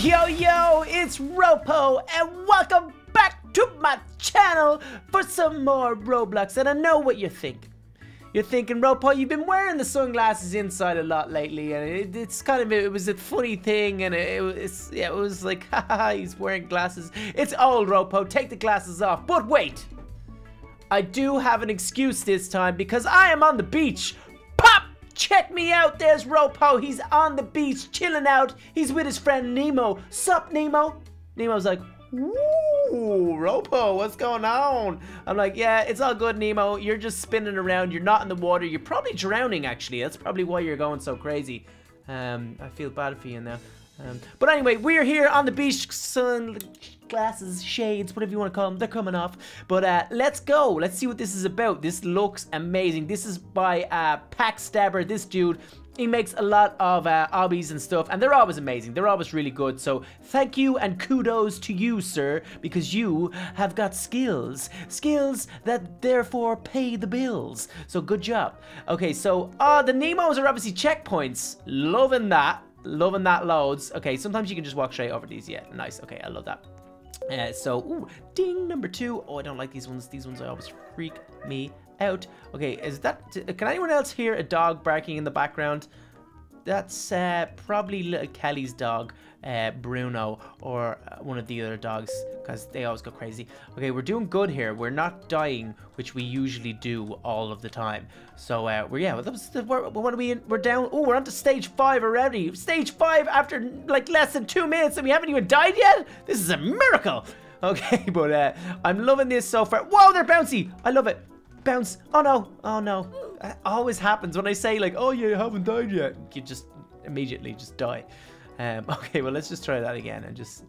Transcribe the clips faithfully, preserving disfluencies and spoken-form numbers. Yo, yo, it's RoPo, and welcome back to my channel for some more Roblox. And I know what you think. You're thinking, RoPo, you've been wearing the sunglasses inside a lot lately, and it, it's kind of, it was a funny thing, and it, it was, yeah, it was like, haha, he's wearing glasses. It's old, RoPo, take the glasses off. But wait, I do have an excuse this time because I am on the beach. Pop! Check me out, there's RoPo, he's on the beach, chilling out, he's with his friend Nemo. Sup, Nemo? Nemo's like, ooh, RoPo, what's going on? I'm like, yeah, it's all good, Nemo. You're just spinning around. You're not in the water. You're probably drowning, actually. That's probably why you're going so crazy. Um, I feel bad for you now. Um, but anyway, we're here on the beach. Sun, glasses, shades, whatever you want to call them. They're coming off. But uh, let's go. Let's see what this is about. This looks amazing. This is by uh, Packstabber, this dude. He makes a lot of uh, obbies and stuff, and they're always amazing. They're always really good. So thank you and kudos to you, sir, because you have got skills. Skills that therefore pay the bills. So good job. Okay, so uh, the Nemos are obviously checkpoints. Loving that. Loving that loads. Okay, sometimes you can just walk straight over these. Yeah, nice. Okay, I love that. Uh, so, ooh, ding, number two. Oh, I don't like these ones. These ones I always freak me out. Okay, is that, can anyone else hear a dog barking in the background? That's uh, probably little Kelly's dog, uh, Bruno, or one of the other dogs, because they always go crazy. Okay, we're doing good here. We're not dying, which we usually do all of the time. So uh, we're, yeah, what are we in? We're down. Oh, we're on to stage five already. Stage five after like less than two minutes, and we haven't even died yet. This is a miracle. Okay, but uh, I'm loving this so far. Whoa, they're bouncy. I love it. Bounce. Oh no, oh no. It always happens when I say like, oh yeah, you haven't died yet. You just immediately just die. Um, okay, well, let's just try that again and just...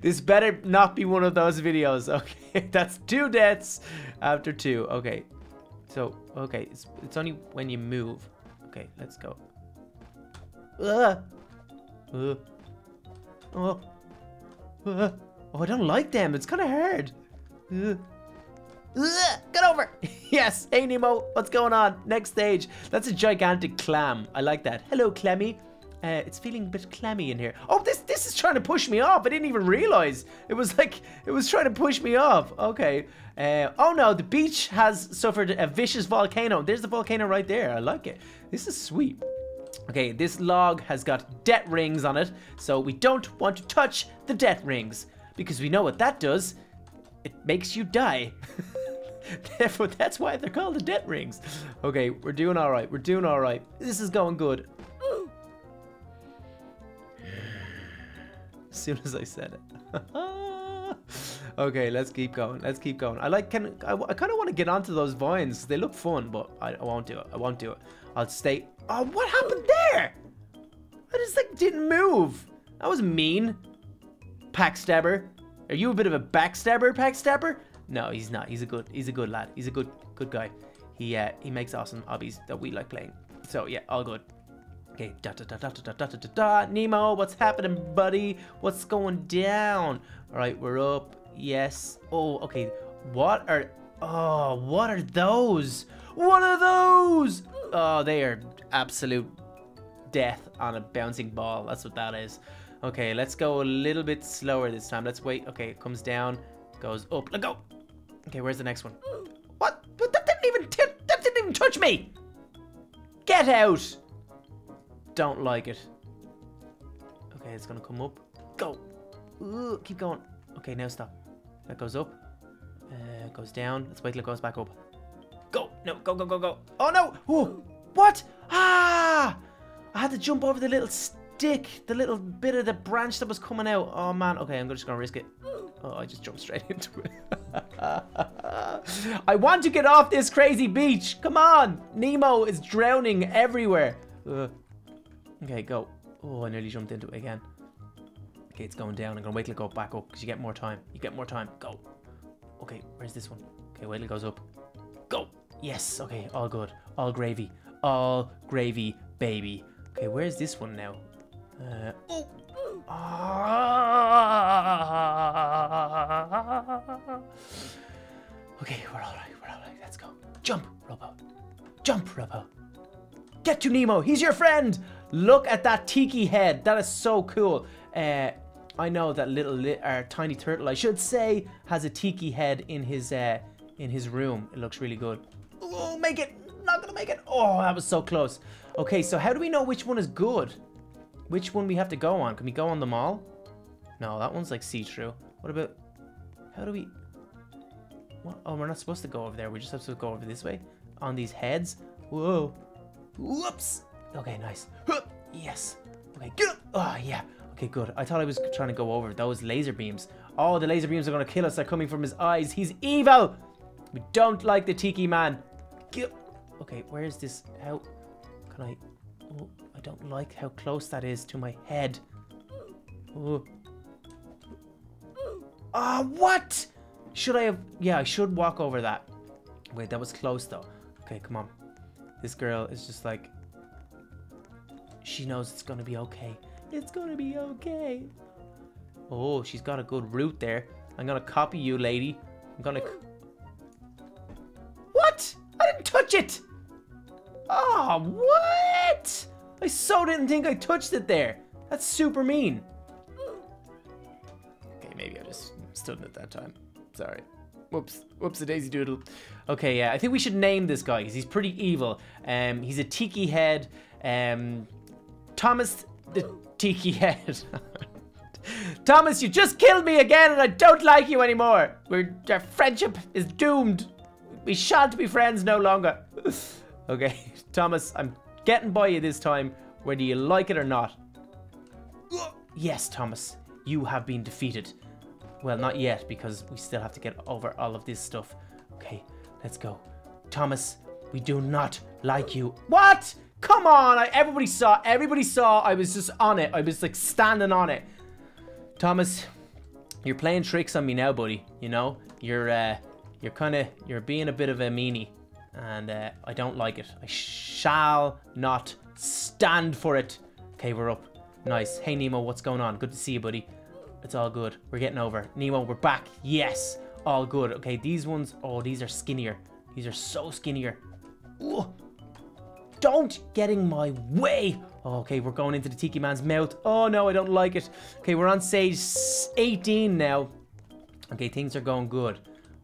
This better not be one of those videos. Okay, that's two deaths after two. Okay, so, okay, it's, it's only when you move. Okay, let's go. Ugh. Ugh. Oh. Ugh. Oh, I don't like them. It's kind of hard. Ugh. Ugh, get over. Yes. Hey, Nemo. What's going on? Next stage. That's a gigantic clam. I like that. Hello, clammy. Uh, it's feeling a bit clammy in here. Oh, this this is trying to push me off. I didn't even realize. It was like, it was trying to push me off. Okay. Uh, oh, no. The beach has suffered a vicious volcano. There's the volcano right there. I like it. This is sweet. Okay, this log has got debt rings on it, so we don't want to touch the debt rings. Because we know what that does, it makes you die. Therefore, that's why they're called the death rings. Okay, we're doing all right. We're doing all right. This is going good. Ooh. As soon as I said it. Okay, let's keep going. Let's keep going. I like. Can I? I kind of want to get onto those vines. They look fun, but I, I won't do it. I won't do it. I'll stay. Oh, what happened there? I just like didn't move. That was mean. Packstabber, are you a bit of a backstabber, Packstabber? No, he's not. He's a good, he's a good lad. He's a good, good guy. He uh, he makes awesome hobbies that we like playing. So yeah, all good. Okay, da da da da da da da da da. Nemo, what's happening, buddy? What's going down? All right, we're up. Yes. Oh, okay. What are? Oh, what are those? What are those? Oh, they are absolute death on a bouncing ball. That's what that is. Okay, let's go a little bit slower this time. Let's wait. Okay, it comes down, goes up. Let go. Okay, where's the next one? What? But that didn't even that didn't even touch me. Get out. Don't like it. Okay, it's gonna come up. Go. Ooh, keep going. Okay, now stop. That goes up. Uh, goes down. Let's wait till it goes back up. Go. No. Go. Go. Go. Go. Oh no. Ooh. What? Ah! I had to jump over the little. St Dick, the little bit of the branch that was coming out. Oh man, okay, I'm just gonna risk it. Oh, I just jumped straight into it. I want to get off this crazy beach. Come on, Nemo is drowning everywhere. Ugh. Okay, go. Oh, I nearly jumped into it again. Okay, it's going down. I'm gonna wait till it goes back up because you get more time. You get more time. Go. Okay, where's this one? Okay, wait till it goes up. Go. Yes. Okay, all good. All gravy. All gravy, baby. Okay, where's this one now? Uh, oh. Ah. Okay, we're all right, we're all right, let's go. Jump, RoPo. Jump, RoPo. Get to Nemo, he's your friend. Look at that tiki head. That is so cool. Uh, I know that little li or tiny turtle, I should say, has a tiki head in his uh, in his room. It looks really good. Oh, make it. Not gonna make it. Oh, that was so close. Okay, so how do we know which one is good? Which one we have to go on? Can we go on them all? No, that one's like see-through. What about... How do we... What? Oh, we're not supposed to go over there. We just have to go over this way. On these heads. Whoa. Whoops. Okay, nice. Yes. Okay, get up. Oh, yeah. Okay, good. I thought I was trying to go over those laser beams. Oh, the laser beams are gonna kill us. They're coming from his eyes. He's evil. We don't like the tiki man. Get up. Okay, where is this? How can I... Oh, I don't like how close that is to my head. Oh. Ah, oh, what? Should I have... Yeah, I should walk over that. Wait, that was close though. Okay, come on. This girl is just like... She knows it's gonna be okay. It's gonna be okay. Oh, she's got a good route there. I'm gonna copy you, lady. I'm gonna... What? I didn't touch it! Oh, what? I so didn't think I touched it there. That's super mean. Okay, maybe I just stood at that time. Sorry. Whoops. Whoops, a daisy doodle. Okay, yeah, I think we should name this guy because he's pretty evil. Um, he's a tiki head. Um, Thomas the tiki head. Thomas, you just killed me again and I don't like you anymore. We're, our friendship is doomed. We shan't be friends no longer. Okay, Thomas, I'm getting by you this time, whether you like it or not. Yes, Thomas, you have been defeated. Well, not yet, because we still have to get over all of this stuff. Okay, let's go. Thomas, we do not like you. What? Come on, I, everybody saw, everybody saw, I was just on it. I was like standing on it. Thomas, you're playing tricks on me now, buddy. You know, you're, uh, you're kind of, you're being a bit of a meanie. And uh, I don't like it. I shall not stand for it. Okay, we're up. Nice. Hey, Nemo, what's going on? Good to see you, buddy. It's all good. We're getting over. Nemo, we're back. Yes. All good. Okay, these ones. Oh, these are skinnier. These are so skinnier. Ooh. Don't get in my way. Oh, okay, we're going into the Tiki Man's mouth. Oh, no, I don't like it. Okay, we're on stage eighteen now. Okay, things are going good.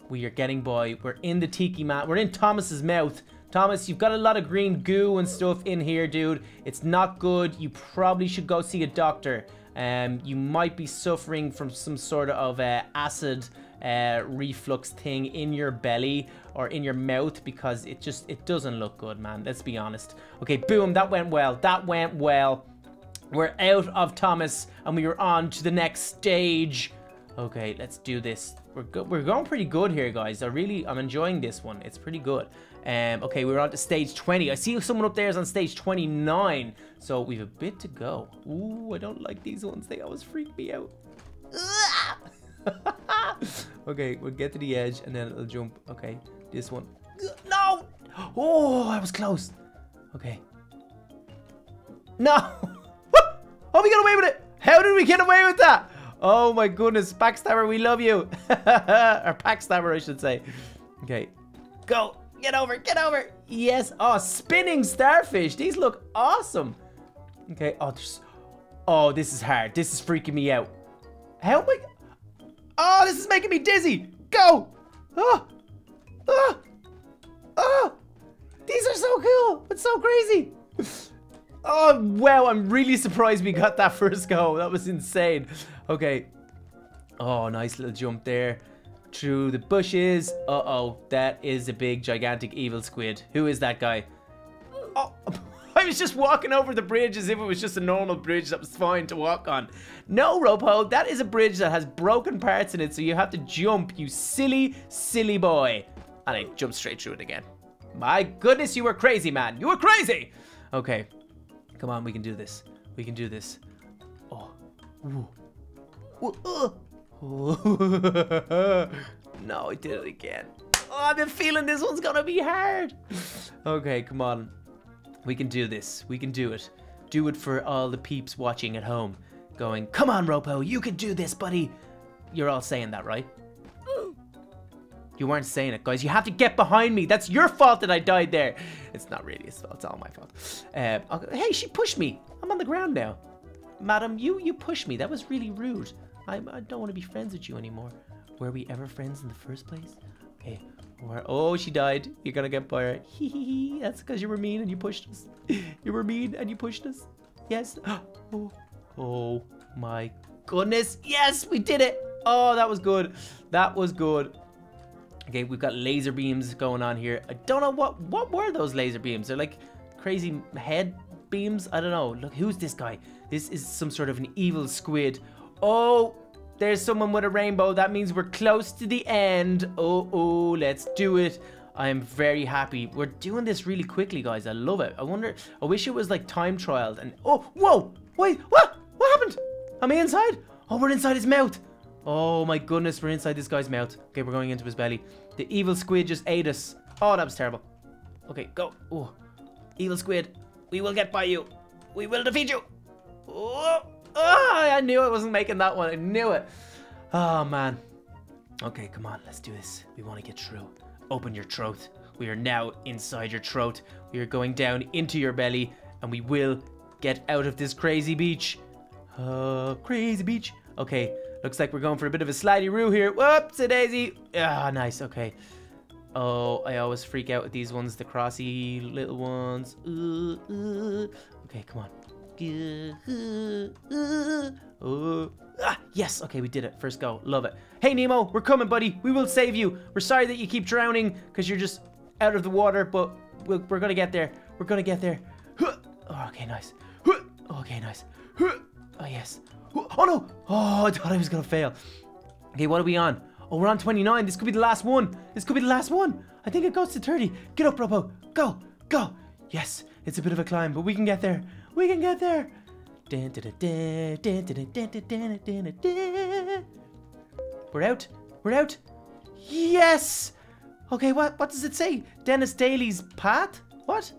We are getting by. We're in the tiki man. We're in Thomas's mouth. Thomas, you've got a lot of green goo and stuff in here, dude. It's not good. You probably should go see a doctor. Um, you might be suffering from some sort of uh, acid uh, reflux thing in your belly or in your mouth because it just it doesn't look good, man. Let's be honest. Okay, boom. That went well. That went well. We're out of Thomas and we are on to the next stage. Okay, let's do this. We're good. We're going pretty good here, guys. I really, I'm enjoying this one. It's pretty good. Um, okay, we're on to stage twenty. I see someone up there is on stage twenty-nine. So we've a bit to go. Ooh, I don't like these ones. They always freak me out. Okay, we'll get to the edge and then it'll jump. Okay, this one. No! Oh, I was close. Okay. No! Oh, we got away with it. How did we get away with that? Oh my goodness, Backstabber, we love you. Or Backstabber, I should say. Okay, go, get over, get over. Yes, oh, spinning starfish. These look awesome. Okay, oh, there's, oh, this is hard. This is freaking me out. Help me. Oh, this is making me dizzy. Go. Oh, oh, oh. These are so cool. It's so crazy. Oh, wow, I'm really surprised we got that first go. That was insane. Okay. Oh, nice little jump there. Through the bushes. Uh-oh, that is a big, gigantic, evil squid. Who is that guy? Oh, I was just walking over the bridge as if it was just a normal bridge that was fine to walk on. No, RoPo, that is a bridge that has broken parts in it, so you have to jump, you silly, silly boy. And I jumped straight through it again. My goodness, you were crazy, man. You were crazy. Okay. Come on, we can do this. We can do this. Oh. Ooh. Ooh. Ooh. No, I did it again. Oh, I've been feeling this one's gonna be hard. Okay, come on. We can do this. We can do it. Do it for all the peeps watching at home. Going, come on, RoPo, you can do this, buddy. You're all saying that, right? You weren't saying it, guys. You have to get behind me. That's your fault that I died there. It's not really his fault. It's all my fault. Uh, hey, she pushed me. I'm on the ground now. Madam, you you pushed me. That was really rude. I, I don't want to be friends with you anymore. Were we ever friends in the first place? Okay. Or, oh, she died. You're going to get by her. Hee hee hee. That's because you were mean and you pushed us. You were mean and you pushed us. Yes. Oh, oh my goodness. Yes, we did it. Oh, that was good. That was good. Okay, we've got laser beams going on here. I don't know what what were those laser beams. They're like crazy head beams. I don't know. Look, who's this guy? This is some sort of an evil squid. Oh, there's someone with a rainbow. That means we're close to the end. Oh, oh, let's do it. I am very happy. We're doing this really quickly, guys. I love it. I wonder, I wish it was like time trialed. And oh, whoa, wait, what? What happened? Am I inside? Oh, we're inside his mouth. Oh my goodness, we're inside this guy's mouth. Okay, we're going into his belly. The evil squid just ate us. Oh, that was terrible. Okay, go. Oh, evil squid, we will get by you. We will defeat you. Oh, oh, I knew I wasn't making that one. I knew it. Oh, man. Okay, come on. Let's do this. We want to get through. Open your throat. We are now inside your throat. We are going down into your belly, and we will get out of this crazy beach. Oh, crazy beach. Okay. Looks like we're going for a bit of a slidey-roo here. Whoops-a-daisy. Ah, nice. Okay. Oh, I always freak out with these ones. The crossy little ones. Ooh, ooh. Okay, come on. Ooh. Ah, yes. Okay, we did it. First go. Love it. Hey, Nemo. We're coming, buddy. We will save you. We're sorry that you keep drowning because you're just out of the water, but we're going to get there. We're going to get there. Oh, okay, nice. Okay, nice. Oh, yes. Oh, no. Oh, I thought I was going to fail. Okay, what are we on? Oh, we're on twenty-nine. This could be the last one. This could be the last one. I think it goes to thirty. Get up, Ropo. Go. Go. Yes, it's a bit of a climb, but we can get there. We can get there. We're out. We're out. Yes. Okay, what, what does it say? Dennis Daly's path? What?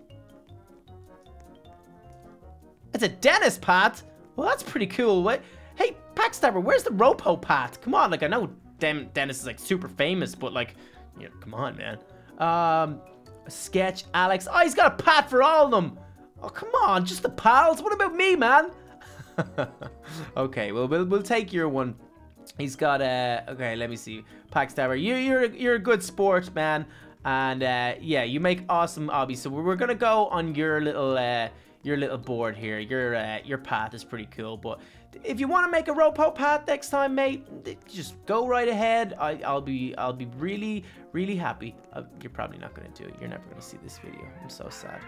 It's a Dennis path? Well, that's pretty cool. What? Hey, Packstabber, where's the RoPo path? Come on, like, I know Dem Dennis is, like, super famous, but, like, you know, come on, man. Um, Sketch, Alex. Oh, he's got a path for all of them. Oh, come on, just the pals. What about me, man? Okay, well, well, we'll take your one. He's got a... Uh, okay, let me see. Packstabber, you, you're, you're a good sport, man. And, uh, yeah, you make awesome obbies. So we're going to go on your little... Uh, Your little board here, your uh, your path is pretty cool, but if you want to make a RoPo path next time, mate, just go right ahead. I, I'll be I'll be really really happy. Uh, you're probably not gonna do it. You're never gonna see this video. I'm so sad.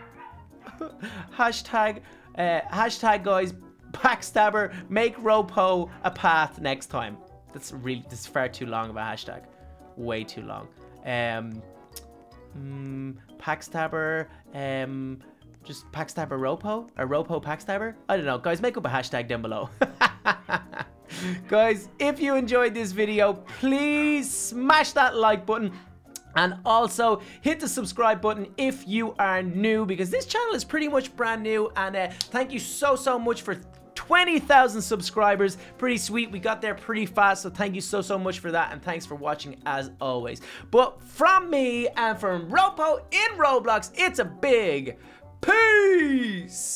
hashtag uh, hashtag guys, Packstabber, make RoPo a path next time. That's really that's far too long of a hashtag. Way too long. Um, mm, Packstabber. Um. Just Packstabber RoPo? Or RoPo Packstabber? I don't know. Guys, make up a hashtag down below. Guys, if you enjoyed this video, please smash that like button. And also, hit the subscribe button if you are new. Because this channel is pretty much brand new. And uh, thank you so, so much for twenty thousand subscribers. Pretty sweet. We got there pretty fast. So thank you so, so much for that. And thanks for watching as always. But from me and from RoPo in Roblox, it's a big... Peace!